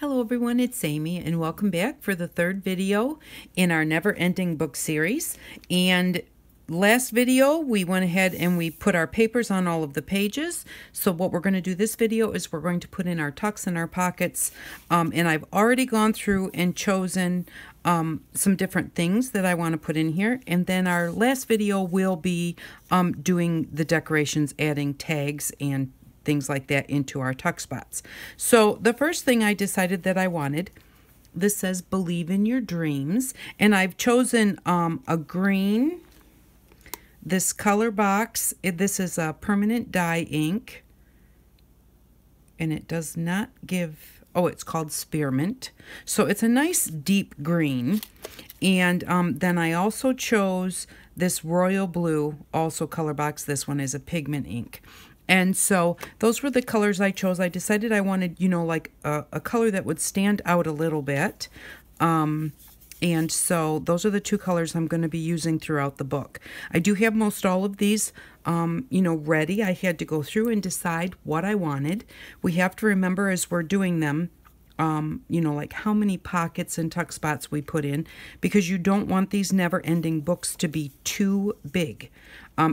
Hello everyone, it's Amy and welcome back for the third video in our Never Ending Book series. And last video we went ahead and we put our papers on all of the pages. So what we're going to do this video is we're going to put in our tucks and our pockets. And I've already gone through and chosen some different things that I want to put in here. And then our last video will be doing the decorations, adding tags and things like that into our tuck spots. So the first thing I decided that I wanted, this says believe in your dreams, and I've chosen a green, this color box. This is a permanent dye ink and it does not give, oh, it's called Spearmint. So it's a nice deep green. And then I also chose this royal blue, also color box. This one is a pigment ink. And so those were the colors I chose. I decided I wanted, you know, like a color that would stand out a little bit. And so those are the two colors I'm going to be using throughout the book. I do have most all of these, you know, ready. I had to go through and decide what I wanted. We have to remember as we're doing them, you know, like how many pockets and tuck spots we put in, because you don't want these never-ending books to be too big,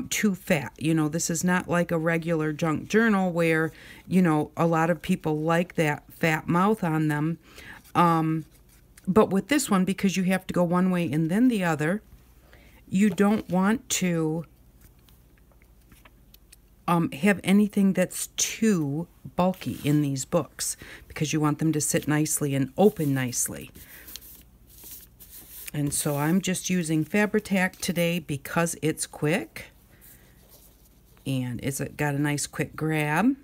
too fat. You know, this is not like a regular junk journal where, you know, a lot of people like that fat mouth on them. But with this one, because you have to go one way and then the other, you don't want to have anything that's too bulky in these books, because you want them to sit nicely and open nicely. And so I'm just using Fabri-Tac today because it's quick and it's got a nice quick grab.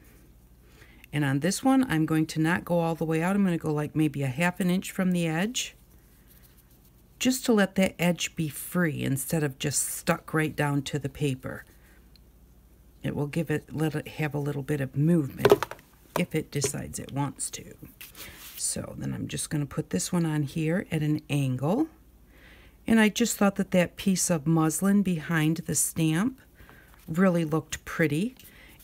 And on this one, I'm going to not go all the way out. I'm going to go like maybe a half an inch from the edge, just to let that edge be free instead of just stuck right down to the paper. It will give it, let it have a little bit of movement if it decides it wants to. So then I'm just going to put this one on here at an angle. And I just thought that that piece of muslin behind the stamp really looked pretty.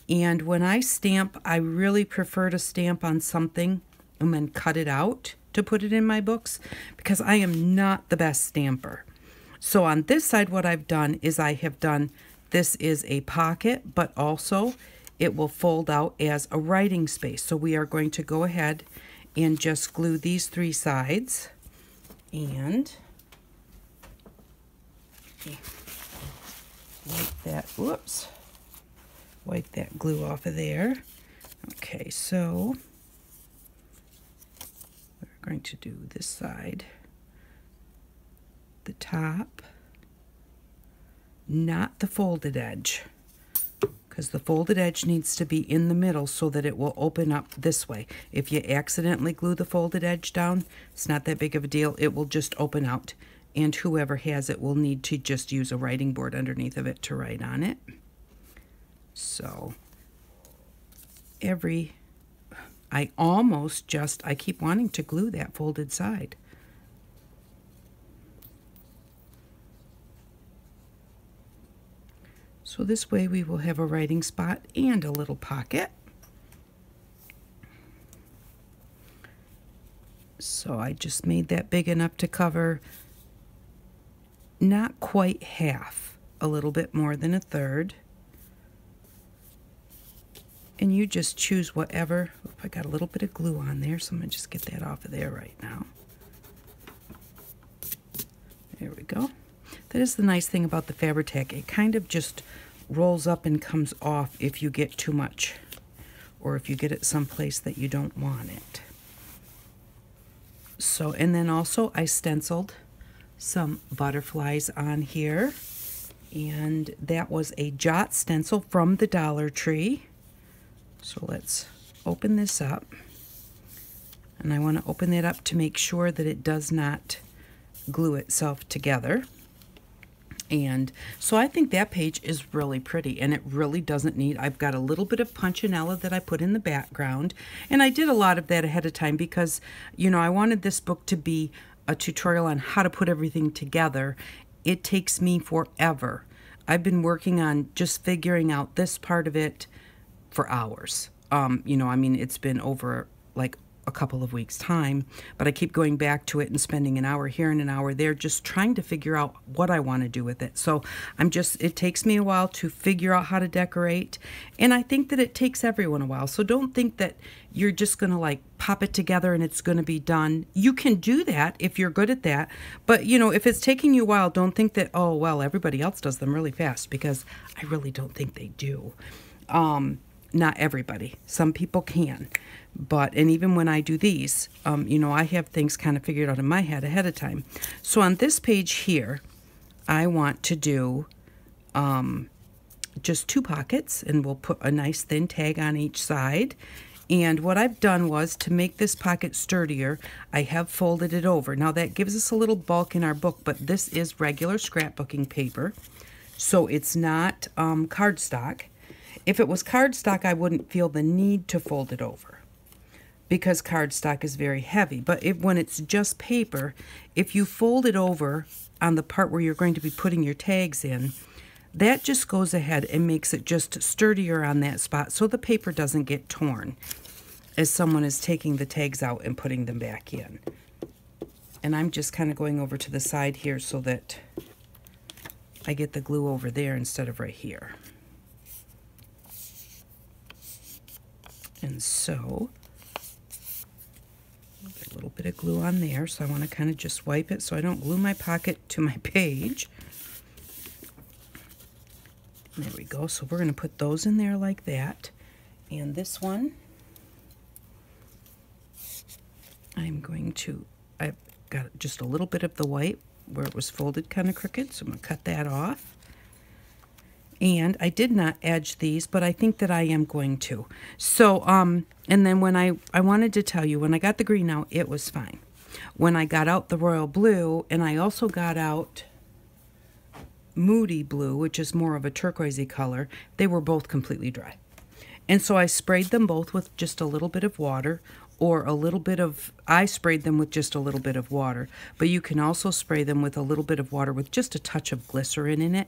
And when I stamp, I really prefer to stamp on something and then cut it out to put it in my books, because I am not the best stamper. So on this side, what I've done is I have done, this is a pocket, but also it will fold out as a writing space. So we are going to go ahead and just glue these three sides. And like that, whoops, wipe that glue off of there. Okay, so we're going to do this side, the top, not the folded edge, because the folded edge needs to be in the middle so that it will open up this way. If you accidentally glue the folded edge down, it's not that big of a deal. It will just open out, and whoever has it will need to just use a writing board underneath of it to write on it. So I keep wanting to glue that folded side. So this way we will have a writing spot and a little pocket. So I just made that big enough to cover not quite half, a little bit more than a third. And you just choose whatever. Oop, I got a little bit of glue on there, so I'm going to just get that off of there right now. There we go. That is the nice thing about the Fabri-Tac. It kind of just rolls up and comes off if you get too much, or if you get it someplace that you don't want it. So, and then also I stenciled some butterflies on here. And that was a jot stencil from the Dollar Tree. So let's open this up, and I want to open that up to make sure that it does not glue itself together. And so I think that page is really pretty, and it really doesn't need, I've got a little bit of punchinella that I put in the background, and I did a lot of that ahead of time because, you know, I wanted this book to be a tutorial on how to put everything together. It takes me forever. I've been working on just figuring out this part of it for hours. You know, I mean, it's been over like a couple of weeks' time, but I keep going back to it and spending an hour here and an hour there just trying to figure out what I want to do with it. So it takes me a while to figure out how to decorate, and I think that it takes everyone a while. So don't think that you're just going to like pop it together and it's going to be done. You can do that if you're good at that, but you know, if it's taking you a while, don't think that, oh, well, everybody else does them really fast, because I really don't think they do. Not everybody. Some people can, and even when I do these, you know, I have things kind of figured out in my head ahead of time. So on this page here, I want to do just two pockets, and we'll put a nice thin tag on each side. And what I've done was, to make this pocket sturdier, I have folded it over. Now that gives us a little bulk in our book, but this is regular scrapbooking paper, so it's not cardstock. If it was cardstock, I wouldn't feel the need to fold it over, because cardstock is very heavy. But when it's just paper, if you fold it over on the part where you're going to be putting your tags in, that just goes ahead and makes it just sturdier on that spot, so the paper doesn't get torn as someone is taking the tags out and putting them back in. And I'm just kind of going over to the side here so that I get the glue over there instead of right here. And so a little bit of glue on there, so I want to kind of just wipe it so I don't glue my pocket to my page. There we go. So we're going to put those in there like that. And this one, I'm going to, I've got just a little bit of the white where it was folded kind of crooked, so I'm going to cut that off. And I did not edge these, but I think that I am going to. So, and then when I wanted to tell you, when I got the green out, it was fine. When I got out the royal blue, and I also got out Moody Blue, which is more of a turquoisey color, they were both completely dry. And so I sprayed them both with just a little bit of water, or a little bit of, I sprayed them with just a little bit of water, but you can also spray them with a little bit of water with just a touch of glycerin in it.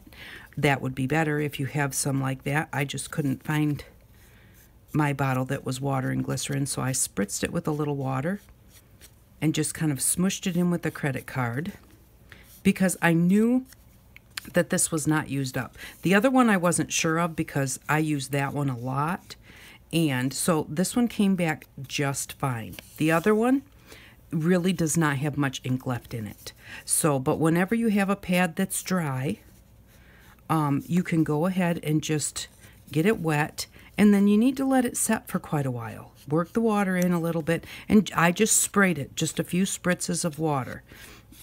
That would be better if you have some like that. I just couldn't find my bottle that was water and glycerin, so I spritzed it with a little water and just kind of smushed it in with a credit card, because I knew that this was not used up. The other one I wasn't sure of, because I used that one a lot, and so this one came back just fine. The other one really does not have much ink left in it. So, but whenever you have a pad that's dry, you can go ahead and just get it wet, and then you need to let it set for quite a while. Work the water in a little bit, and I just sprayed it, just a few spritzes of water.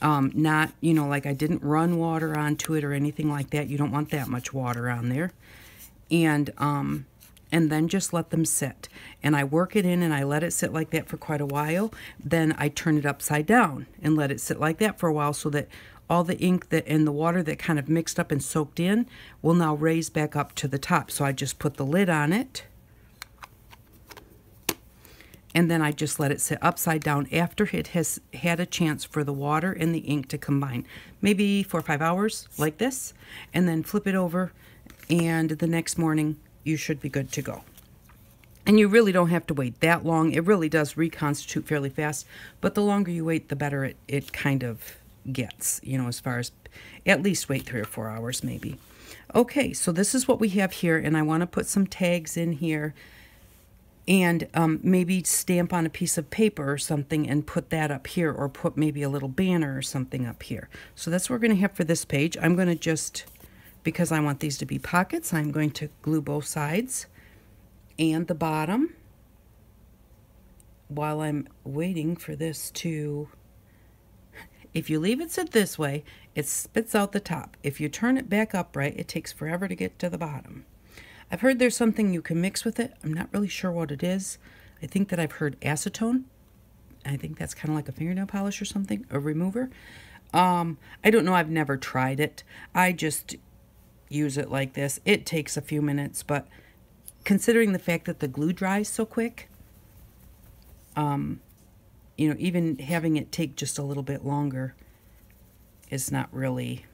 Not, you know, like I didn't run water onto it or anything like that. You don't want that much water on there. And then just let them sit. And I work it in and I let it sit like that for quite a while. Then I turn it upside down and let it sit like that for a while, so that all the ink that and the water that kind of mixed up and soaked in will now raise back up to the top. So I just put the lid on it, and then I just let it sit upside down after it has had a chance for the water and the ink to combine. Maybe 4 or 5 hours like this, and then flip it over, and the next morning you should be good to go. And you really don't have to wait that long. It really does reconstitute fairly fast, but the longer you wait, the better it kind of gets, you know, as far as at least wait 3 or 4 hours maybe. Okay, so this is what we have here, and I want to put some tags in here, and maybe stamp on a piece of paper or something and put that up here, or put maybe a little banner or something up here. So that's what we're going to have for this page. I'm going to just, because I want these to be pockets, I'm going to glue both sides and the bottom while I'm waiting for this to, if you leave it sit this way, it spits out the top. If you turn it back upright, it takes forever to get to the bottom. I've heard there's something you can mix with it. I'm not really sure what it is. I think that I've heard acetone. I think that's kind of like a fingernail polish or something, a remover. I don't know. I've never tried it. I just use it like this. It takes a few minutes, but considering the fact that the glue dries so quick, you know, even having it take just a little bit longer is not really...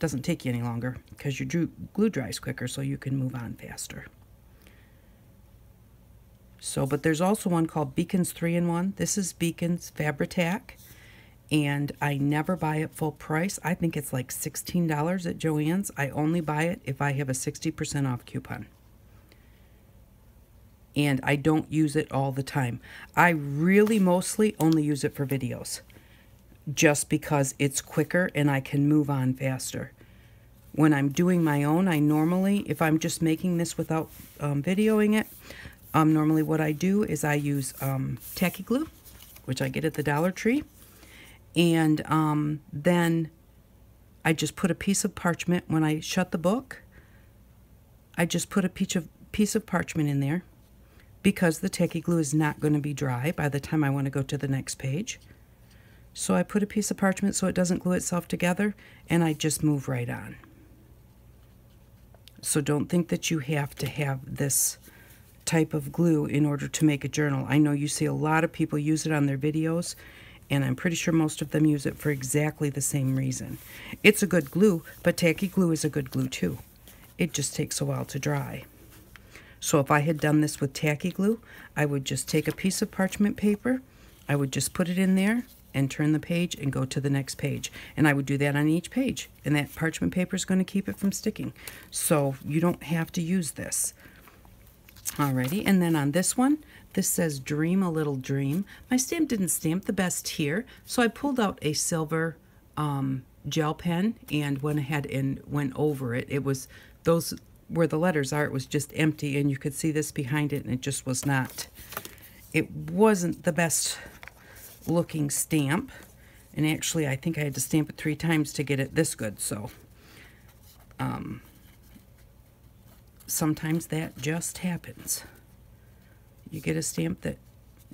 doesn't take you any longer, because your glue dries quicker, so you can move on faster. So, but there's also one called Beacons 3-in-1. This is Beacons Fabri-Tac, and I never buy it full price. I think it's like $16 at Joann's. I only buy it if I have a 60% off coupon. And I don't use it all the time. I really mostly only use it for videos, just because it's quicker and I can move on faster. When I'm doing my own, I normally, if I'm just making this without videoing it, normally what I do is I use tacky glue, which I get at the Dollar Tree, and then I just put a piece of parchment. When I shut the book, I just put a piece of parchment in there, because the tacky glue is not going to be dry by the time I want to go to the next page. So I put a piece of parchment so it doesn't glue itself together, and I just move right on. So don't think that you have to have this type of glue in order to make a journal. I know you see a lot of people use it on their videos, and I'm pretty sure most of them use it for exactly the same reason. It's a good glue, but tacky glue is a good glue too. It just takes a while to dry. So if I had done this with tacky glue, I would just take a piece of parchment paper, I would just put it in there and turn the page and go to the next page. And I would do that on each page. And that parchment paper is going to keep it from sticking. So you don't have to use this. Alrighty, and then on this one, this says Dream a Little Dream. My stamp didn't stamp the best here, so I pulled out a silver gel pen and went ahead and went over it. It was those... where the letters are, it was just empty, and you could see this behind it, and it just was not, it wasn't the best looking stamp. And actually I think I had to stamp it 3 times to get it this good. So sometimes that just happens. You get a stamp that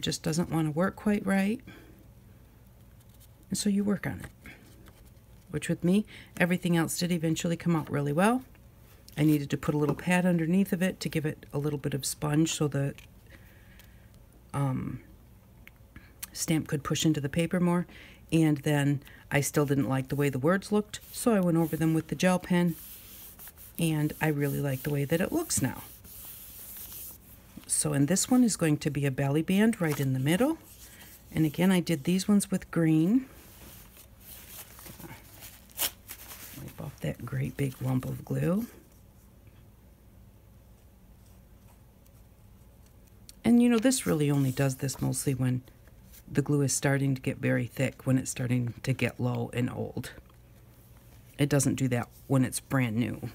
just doesn't want to work quite right, and so you work on it, which with me, everything else did eventually come out really well. I needed to put a little pad underneath of it to give it a little bit of sponge so the stamp could push into the paper more. And then I still didn't like the way the words looked, so I went over them with the gel pen, and I really like the way that it looks now. So, and this one is going to be a belly band right in the middle. And again, I did these ones with green. Wipe off that great big lump of glue. And you know, this really only does this mostly when the glue is starting to get very thick, when it's starting to get low and old. It doesn't do that when it's brand new.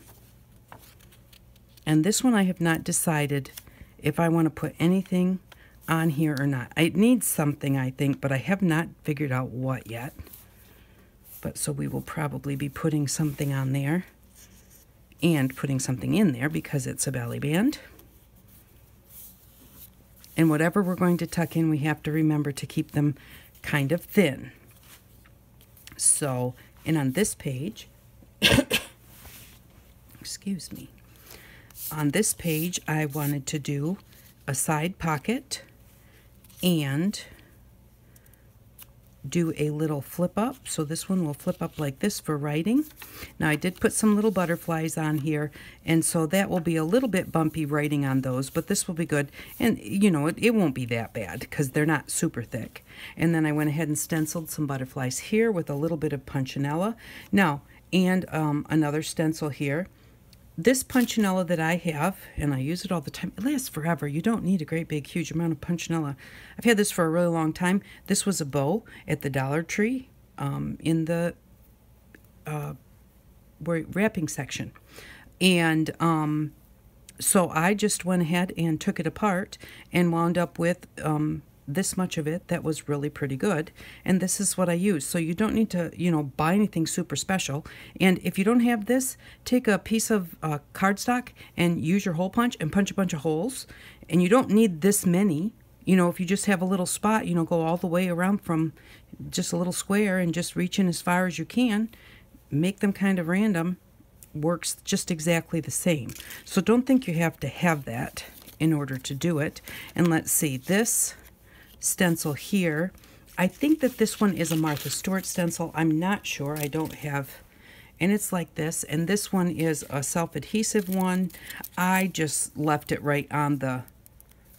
And this one I have not decided if I want to put anything on here or not. It needs something, I think, but I have not figured out what yet. But so we will probably be putting something on there and putting something in there because it's a belly band. And whatever we're going to tuck in, we have to remember to keep them kind of thin. So, and on this page, excuse me, on this page I wanted to do a side pocket and do a little flip up. So this one will flip up like this for writing. Now I did put some little butterflies on here, and so that will be a little bit bumpy writing on those, but this will be good. And you know, it won't be that bad because they're not super thick. And then I went ahead and stenciled some butterflies here with a little bit of punchinella. Now, and another stencil here. This punchinella that I have, and I use it all the time, it lasts forever. You don't need a great big huge amount of punchinella. I've had this for a really long time. This was a bow at the Dollar Tree in the wrapping section. And so I just went ahead and took it apart and wound up with this much of it that was really pretty good. And this is what I use. So you don't need to, you know, buy anything super special. And if you don't have this, take a piece of cardstock and use your hole punch and punch a bunch of holes. And you don't need this many. You know, if you just have a little spot, you know, go all the way around from just a little square and just reach in as far as you can. Make them kind of random. Works just exactly the same. So don't think you have to have that in order to do it. And let's see, this stencil here, I think that this one is a Martha Stewart stencil. I'm not sure. I don't have, and it's like this, and this one is a self-adhesive one. I just left it right on the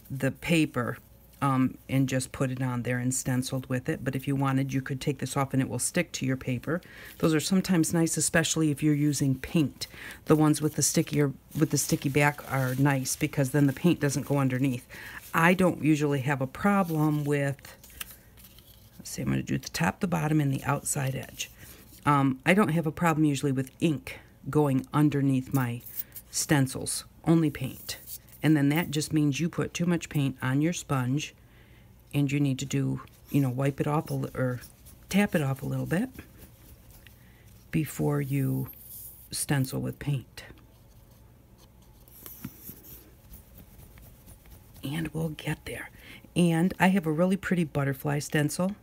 the paper and just put it on there and stenciled with it. But if you wanted, you could take this off and it will stick to your paper. Those are sometimes nice, especially if you're using paint. The ones with the sticky back are nice because then the paint doesn't go underneath. I don't usually have a problem with, let's see, I'm going to do the top, the bottom, and the outside edge. I don't have a problem usually with ink going underneath my stencils, only paint. And then that just means you put too much paint on your sponge and you need to do, you know, wipe it off or tap it off a little bit before you stencil with paint. And we'll get there. And I have a really pretty butterfly stencil.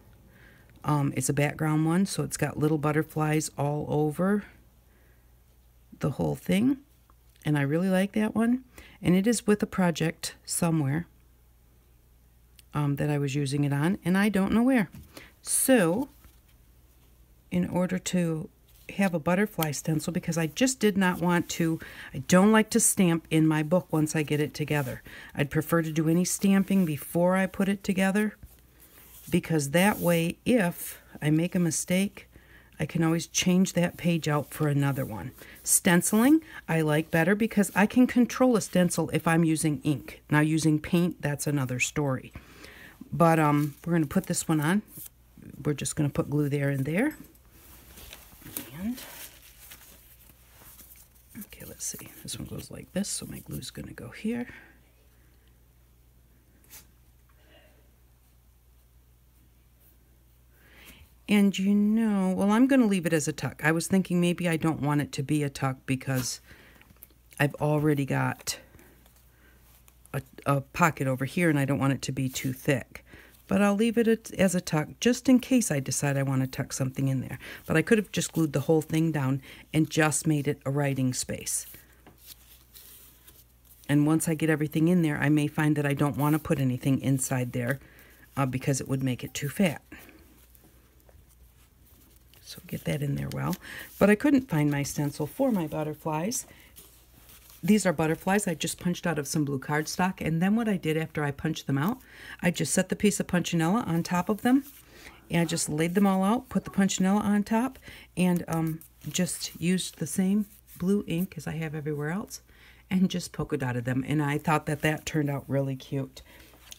It's a background one, so it's got little butterflies all over the whole thing. And I really like that one. And it is with a project somewhere that I was using it on, and I don't know where. So, in order to have a butterfly stencil, because I just did not want to, I don't like to stamp in my book once I get it together. I'd prefer to do any stamping before I put it together, because that way, if I make a mistake, I can always change that page out for another one. Stenciling, I like better because I can control a stencil if I'm using ink. Now using paint, that's another story. But we're going to put this one on. We're just going to put glue there and there. And, okay, let's see. This one goes like this, so my glue's going to go here. And you know, well, I'm going to leave it as a tuck. I was thinking maybe I don't want it to be a tuck because I've already got a pocket over here and I don't want it to be too thick. But I'll leave it as a tuck just in case I decide I want to tuck something in there. But I could have just glued the whole thing down and just made it a writing space. And once I get everything in there, I may find that I don't want to put anything inside there because it would make it too fat. So get that in there well. But I couldn't find my stencil for my butterflies. These are butterflies I just punched out of some blue cardstock. And then what I did after I punched them out, I just set the piece of punchinella on top of them. And I just laid them all out, put the punchinella on top, and just used the same blue ink as I have everywhere else. And just polka dotted them. And I thought that that turned out really cute.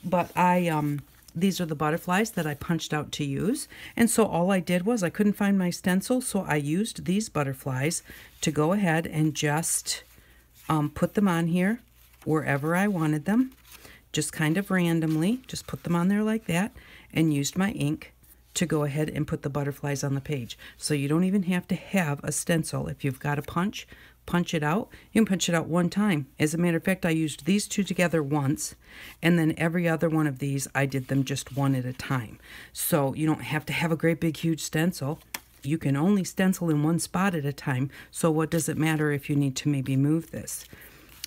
But I... these are the butterflies that I punched out to use. And so all I did was I couldn't find my stencil, so I used these butterflies to go ahead and just put them on here wherever I wanted them, just kind of randomly, just put them on there like that, and used my ink to go ahead and put the butterflies on the page. So you don't even have to have a stencil. If you've got a punch, punch it out. You can punch it out one time. As a matter of fact, I used these two together once, and then every other one of these, I did them just one at a time. So you don't have to have a great big huge stencil. You can only stencil in one spot at a time, so what does it matter if you need to maybe move this?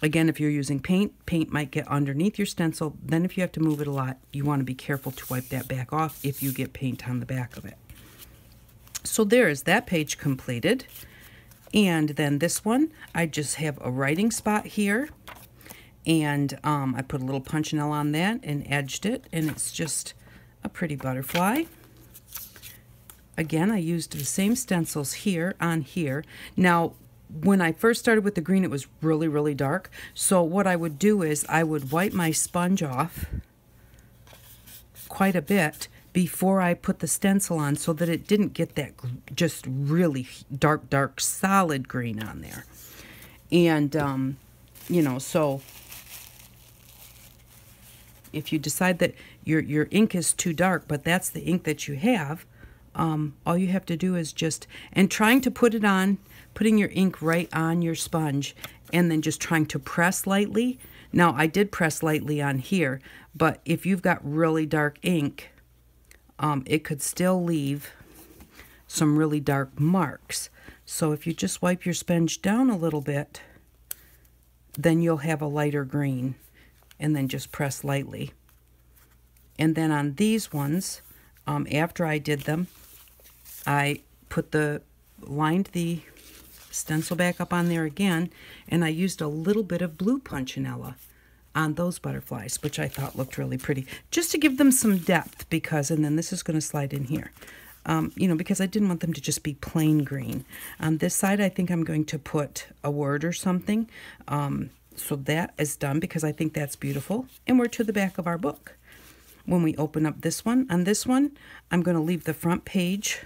Again, if you're using paint, paint might get underneath your stencil. Then if you have to move it a lot, you want to be careful to wipe that back off if you get paint on the back of it. So there is that page completed. And then this one, I just have a writing spot here, and I put a little punchinella on that and edged it, and it's just a pretty butterfly. Again, I used the same stencils here on here. Now, when I first started with the green, it was really, really dark. So what I would do is I would wipe my sponge off quite a bit before I put the stencil on so that it didn't get that just really dark, dark, solid green on there. And, you know, so if you decide that your ink is too dark, but that's the ink that you have, all you have to do is just, and trying to put it on, putting your ink right on your sponge, and then just trying to press lightly. Now, I did press lightly on here, but if you've got really dark ink, it could still leave some really dark marks. So if you just wipe your sponge down a little bit, then you'll have a lighter green, and then just press lightly. And then on these ones, after I did them, I put the, lined the stencil back up on there again, and I used a little bit of blue punchinella on those butterflies, which I thought looked really pretty, just to give them some depth, because, and then this is going to slide in here, you know, because I didn't want them to just be plain green. On this side, I think I'm going to put a word or something. So that is done because I think that's beautiful. And we're to the back of our book. When we open up this one, on this one, I'm going to leave the front page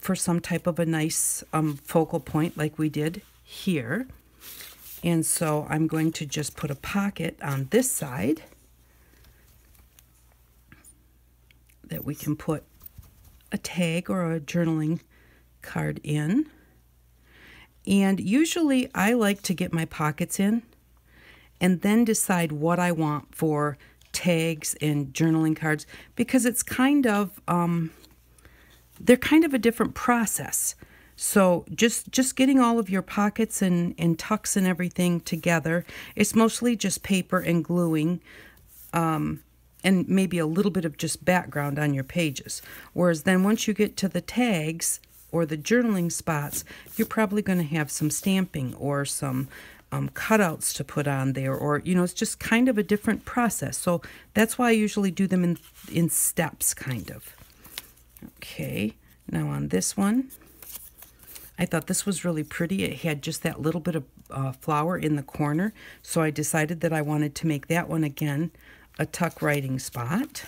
for some type of a nice focal point like we did here. And so I'm going to just put a pocket on this side that we can put a tag or a journaling card in. And usually I like to get my pockets in and then decide what I want for tags and journaling cards, because it's kind of, they're kind of a different process. So just getting all of your pockets and tucks and everything together, it's mostly just paper and gluing, and maybe a little bit of just background on your pages. Whereas then once you get to the tags or the journaling spots, you're probably going to have some stamping or some cutouts to put on there, or, you know, it's just kind of a different process. So that's why I usually do them in steps, kind of. Okay, now on this one, I thought this was really pretty. It had just that little bit of flower in the corner, so I decided that I wanted to make that one, again, a tuck writing spot.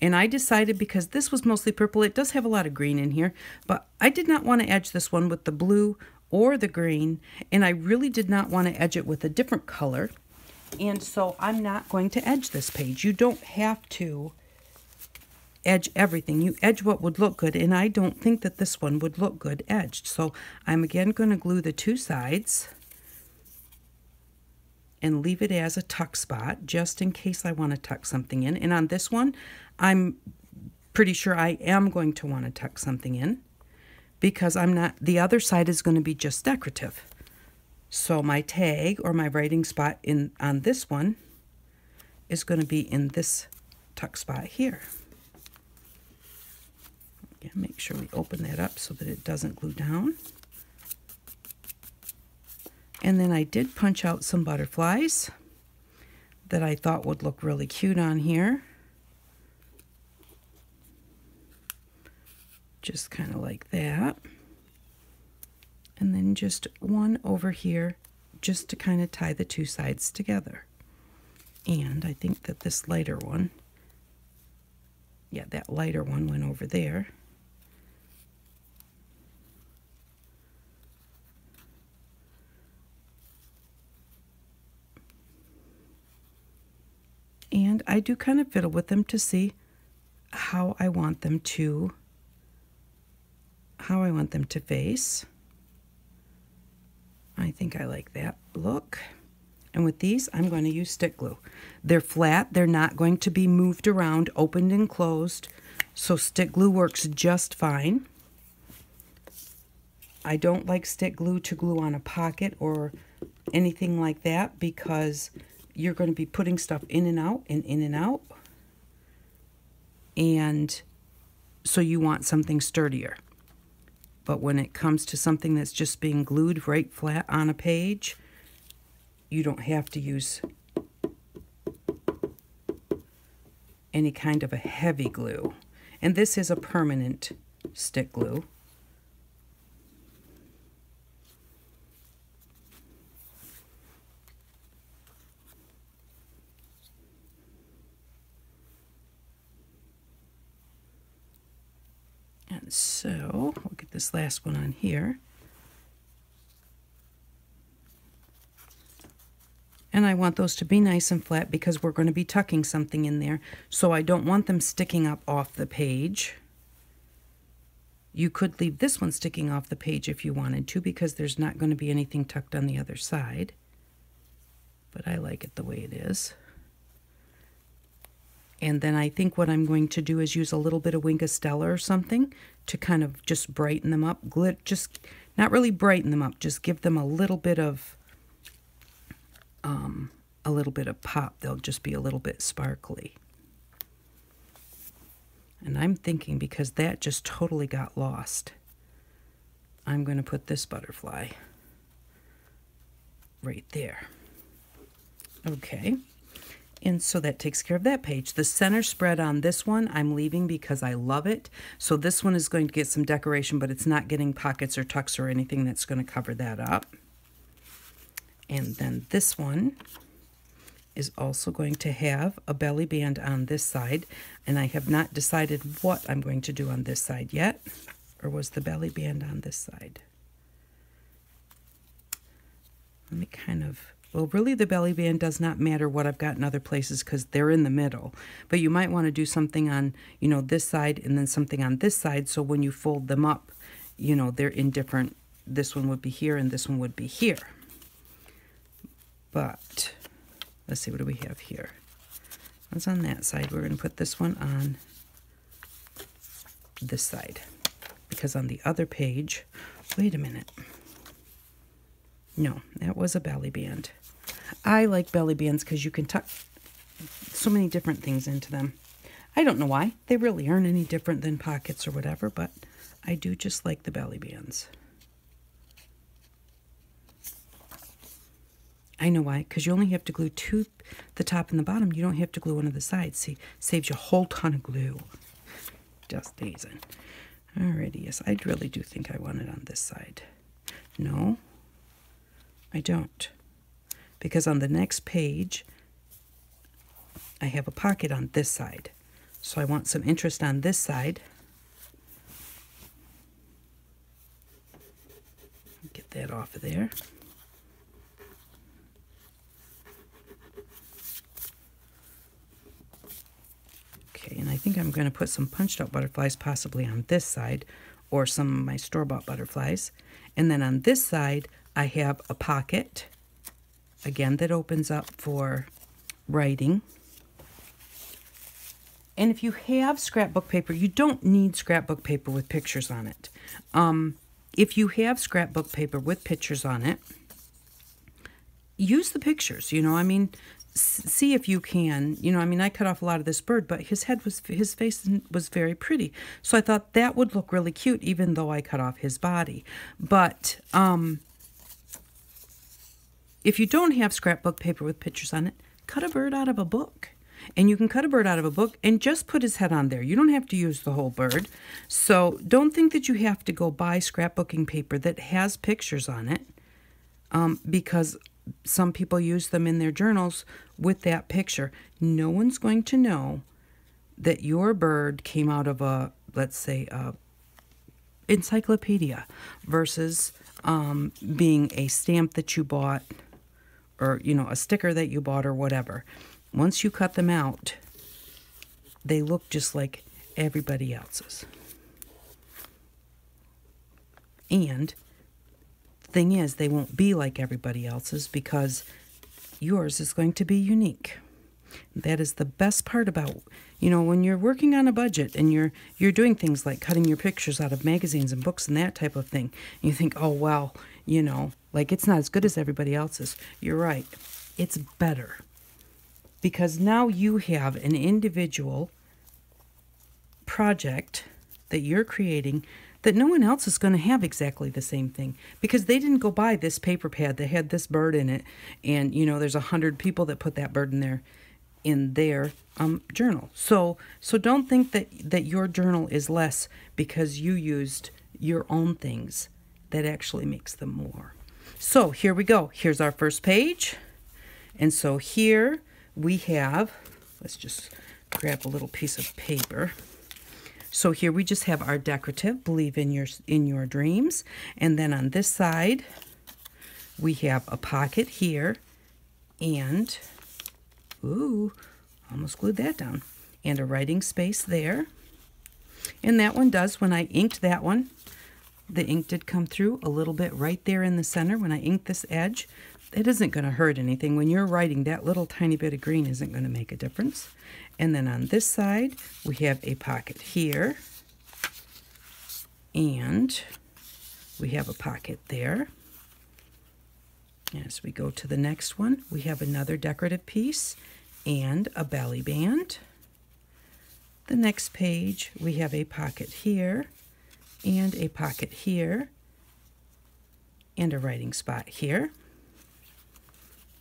And I decided, because this was mostly purple, it does have a lot of green in here, but I did not want to edge this one with the blue or the green, and I really did not want to edge it with a different color, and so I'm not going to edge this page. You don't have to edge everything. You edge what would look good, and I don't think that this one would look good edged. So I'm again going to glue the two sides and leave it as a tuck spot, just in case I want to tuck something in. And on this one, I'm pretty sure I am going to want to tuck something in, because I'm not, the other side is going to be just decorative. So my tag or my writing spot in on this one is going to be in this tuck spot here. Again, make sure we open that up so that it doesn't glue down. And then I did punch out some butterflies that I thought would look really cute on here. Just kind of like that. And then just one over here, just to kind of tie the two sides together. And I think that this lighter one, yeah, that lighter one went over there. And I do kind of fiddle with them to see how I want them to, face. I think I like that look. And with these, I'm going to use stick glue. They're flat. They're not going to be moved around, opened and closed. So stick glue works just fine. I don't like stick glue to glue on a pocket or anything like that, because you're going to be putting stuff in and out and in and out. And so you want something sturdier. But when it comes to something that's just being glued right flat on a page, you don't have to use any kind of a heavy glue. And this is a permanent stick glue. And so, we'll get this last one on here. And I want those to be nice and flat, because we're going to be tucking something in there. So I don't want them sticking up off the page. You could leave this one sticking off the page if you wanted to, because there's not going to be anything tucked on the other side. But I like it the way it is. And then I think what I'm going to do is use a little bit of Winkastella or something to kind of just brighten them up. Just not really brighten them up, just give them a little bit of pop. They'll just be a little bit sparkly. And I'm thinking, because that just totally got lost, I'm going to put this butterfly right there. Okay, and so that takes care of that page. The center spread on this one I'm leaving because I love it. So this one is going to get some decoration, but it's not getting pockets or tucks or anything that's going to cover that up. And then this one is also going to have a belly band on this side, and I have not decided what I'm going to do on this side yet. Or was the belly band on this side? Let me kind of, well, really the belly band does not matter what I've got in other places because they're in the middle, but you might want to do something on, you know, this side and then something on this side, so when you fold them up, you know, they're in different, this one would be here and this one would be here. But let's see, what do we have here? What's on that side? We're going to put this one on this side because on the other page, wait a minute. No, that was a belly band. I like belly bands because you can tuck so many different things into them. I don't know why. They really aren't any different than pockets or whatever, but I do just like the belly bands. I know why, because you only have to glue two, the top and the bottom. You don't have to glue one of the sides. See, saves you a whole ton of glue. Just amazing. Alrighty, yes, I really do think I want it on this side. No, I don't, because on the next page I have a pocket on this side, so I want some interest on this side. Get that off of there. Okay, and I think I'm going to put some punched out butterflies possibly on this side, or some of my store-bought butterflies, and then on this side I have a pocket, again, that opens up for writing. And if you have scrapbook paper, you don't need scrapbook paper with pictures on it. If you have scrapbook paper with pictures on it, use the pictures, you know, I mean, see if you can, you know, I mean, I cut off a lot of this bird, but his head was, his face was very pretty. So I thought that would look really cute, even though I cut off his body. But, if you don't have scrapbook paper with pictures on it, cut a bird out of a book. And you can cut a bird out of a book and just put his head on there. You don't have to use the whole bird. So don't think that you have to go buy scrapbooking paper that has pictures on it, because some people use them in their journals with that picture. No one's going to know that your bird came out of a, let's say, a encyclopedia versus being a stamp that you bought, or, you know, a sticker that you bought or whatever. Once you cut them out, they look just like everybody else's. And thing is, they won't be like everybody else's because yours is going to be unique. That is the best part about, you know, when you're working on a budget and you're doing things like cutting your pictures out of magazines and books and that type of thing. And you think, oh, well, you know, like it's not as good as everybody else's. You're right. It's better because now you have an individual project that you're creating that no one else is going to have exactly the same thing, because they didn't go buy this paper pad that had this bird in it. And, you know, there's 100 people that put that bird in there. In their journal. So don't think that your journal is less because you used your own things. That actually makes them more. So here we go. Here's our first page. And so here we have, let's just grab a little piece of paper. So here we just have our decorative, believe in your dreams. And then on this side, we have a pocket here and, ooh, almost glued that down. And a writing space there. And that one does, when I inked that one, the ink did come through a little bit right there in the center when I inked this edge. It isn't going to hurt anything. When you're writing, that little tiny bit of green isn't going to make a difference. And then on this side, we have a pocket here. And we have a pocket there. As we go to the next one, we have another decorative piece and a belly band. The next page, we have a pocket here and a pocket here and a writing spot here.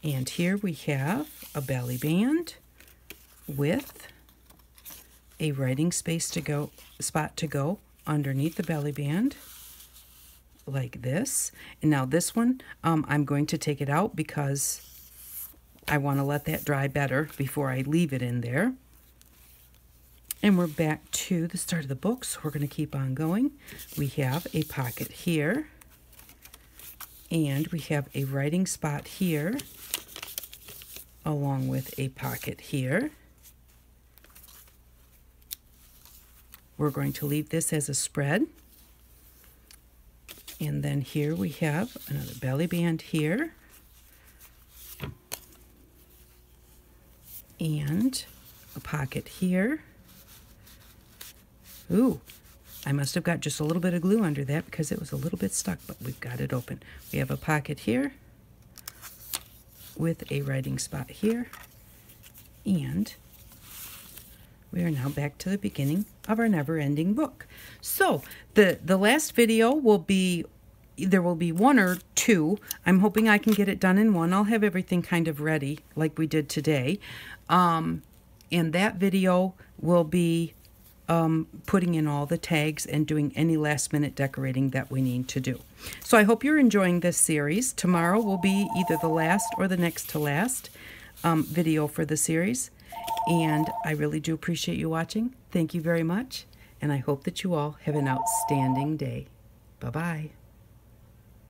And here we have a belly band with a writing space to go, spot to go underneath the belly band like this. And now this one, I'm going to take it out because I want to let that dry better before I leave it in there. And we're back to the start of the book, so we're going to keep on going. We have a pocket here, and we have a writing spot here, along with a pocket here. We're going to leave this as a spread. And then here we have another belly band here. And a pocket here. Ooh, I must have got just a little bit of glue under that because it was a little bit stuck, but we've got it open. We have a pocket here with a writing spot here. And we are now back to the beginning of our never-ending book. So the last video will be, there will be one or two. I'm hoping I can get it done in one. I'll have everything kind of ready like we did today. And that video will be putting in all the tags and doing any last minute decorating that we need to do. So I hope you're enjoying this series. Tomorrow will be either the last or the next to last video for the series. And I really do appreciate you watching. Thank you very much. And I hope that you all have an outstanding day. Bye-bye.